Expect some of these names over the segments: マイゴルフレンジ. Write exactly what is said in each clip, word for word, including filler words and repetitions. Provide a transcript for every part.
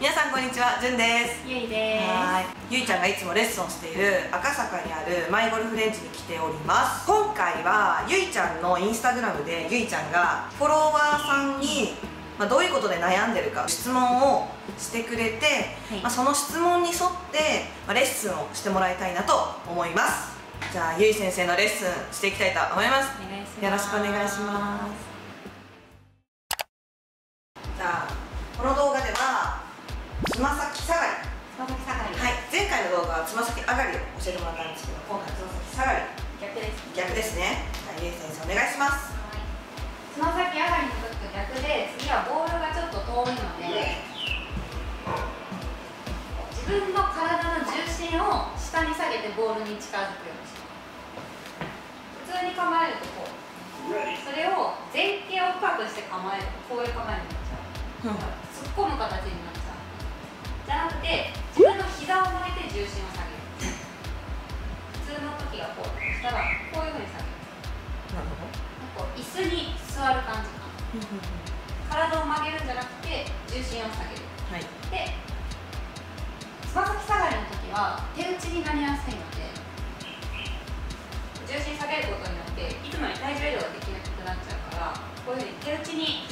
皆さんこんにちは、じゅんです。ゆいです。はい、ゆいちゃんがいつもレッスンをしている赤坂にあるマイゴルフレンジに来ております。今回はゆいちゃんのインスタグラムでゆいちゃんがフォロワーさんにまあどういうことで悩んでるか質問をしてくれて、はい、まあその質問に沿ってまあレッスンをしてもらいたいなと思います。じゃあゆい先生のレッスンしていきたいと思います。お願いします。よろしくお願いします。じゃあこの動画ではつま先下がり、つま先下がり、はい、前回の動画はつま先上がりを教えてもらったんですけど、今回つま先下がり逆です逆ですね。はい、ゆい先生お願いします。はい、つま先上がりの時と逆で、次はボールがちょっと遠いので、自分の体の重心を下に下げてボールに近づくようにします。普通に構えるとこう、それを前傾を深くして構える、こういう構えになっちゃう。突っ込む形になっちゃう。じゃなくて、自分の膝を曲げて重心を下げる。普通の時はこうしたら、こういうふうに下げる。なるほど。こう椅子に座る感じかな。体を曲げるんじゃなくて、重心を下げる。はい、で、つま先下がりの時は手打ちになりやすいので、重心下げることによって、いつもより体重移動ができなくなっちゃうから、こういうふうに手打ちに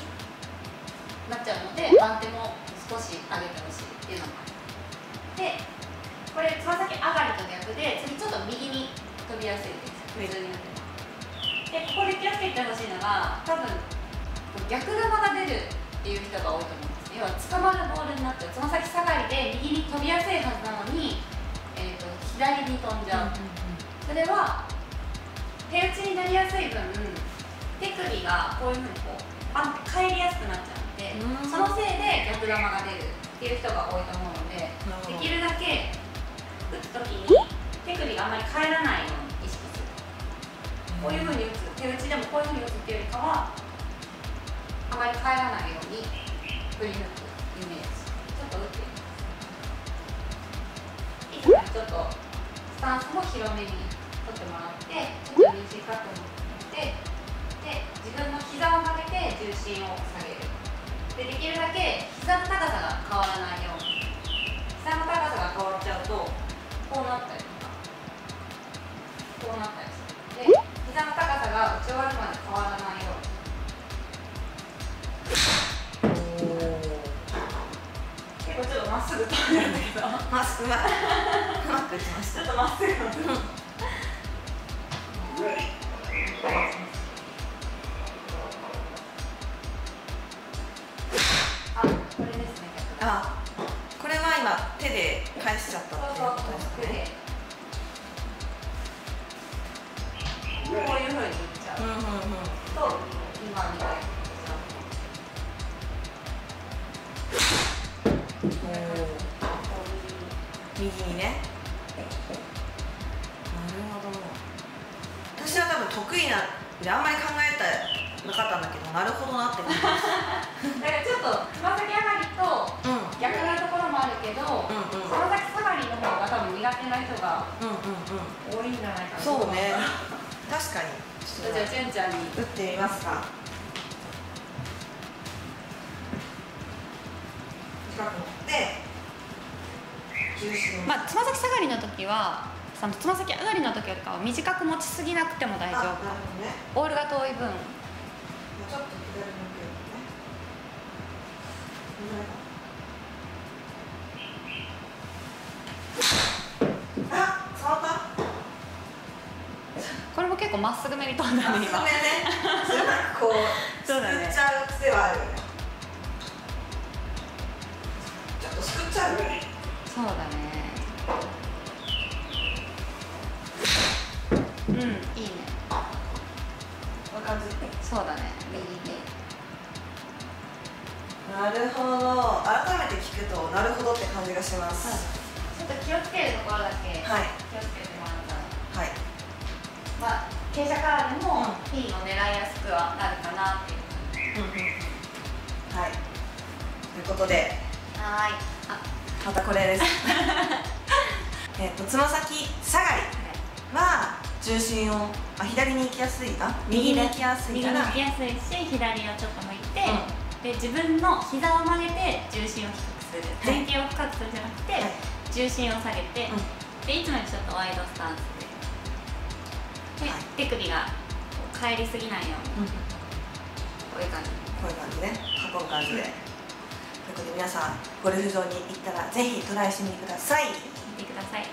なっちゃうので、番手も少し上げてほしいっていうのもあります。で、これつま先上がりと逆で、次ちょっと右に飛びやすいです。普通になってます。で、ここで気をつけてほしいのが、多分逆球が出るっていう人が多いと思うんです。要は捕まるボールになって、つま先下がりで右に飛びやすいはずなのに、えーと、左に飛んじゃう。それは手打ちになりやすい分、手首がこういうふうにこうバンって返りやすくなっちゃう。そのせいで逆球が出るっていう人が多いと思うので、できるだけ打つときに手首があんまり返らないように意識する。こういうふうに打つ、手打ちでもこういうふうに打つっていうよりかは、あまり返らないように振り抜くイメージ。ちょっと打ってみます。いつもちょっとスタンスも広めに取ってもらって、ちょっと短く持って、で自分の膝を曲げて重心を下げる。で、 できるだけ膝の高さが変わらないように。膝の高さが変わっちゃうと、こうなったりとかこうなったりする。で、膝の高さが打ち終わるまで変わらないように。結構ちょっとまっすぐ飛んでるんだけど、まっすぐうまく打ちました。ちょっとまっすぐあ、これは今手で返しちゃったっていうことですね。こういう風に打っちゃう。うんうんうん。と今みたいに打っちゃう。右にね。なるほど。私は多分得意なであんまり考えてなかったんだけど、なるほどなって思います。だからちょっとつま先上がりと。逆なところもあるけど、つま先下がりの方が多分苦手な人が多いんじゃないかな。そうね、確かに。じゃあじゅんちゃんに打ってみますか。近く持って重心。まあつま先下がりの時は、そのつま先上がりの時よりかは短く持ちすぎなくても大丈夫。ボールが遠い分。ちょっと左向けるね。これも結構まっすぐめに飛んだんですよ。まっすぐめね。うまくこうすくっちゃう癖はあるよね。ちょっとすくっちゃうよね。そうだね。うん、いいね。こんな感じ。そうだね。右に。なるほど。改めて聞くとなるほどって感じがします。ちょっと気をつけるところだけ。はい。気をつけてもらったら。はい。まあ、傾斜からでもピンを狙いやすくはなるかなっていう、うんうん、はい、ということで、はい、あ、またこれですえっとつま先下がりは重心を、あ、左に行きやすい、あ、右に行きやすいから、右に行きやすいし、左をちょっと向いて、うん、で自分の膝を曲げて重心を低くする。する、前傾を深くするじゃなくて、はい、重心を下げて、うん、でいつもよりちょっとワイドスタンスで、で、はい、手首が返りすぎないように、うん、こういう感じ、こういう感じね、運ぶ感じで、うん、ということで皆さんゴルフ場に行ったらぜひトライしてみてください。見てください。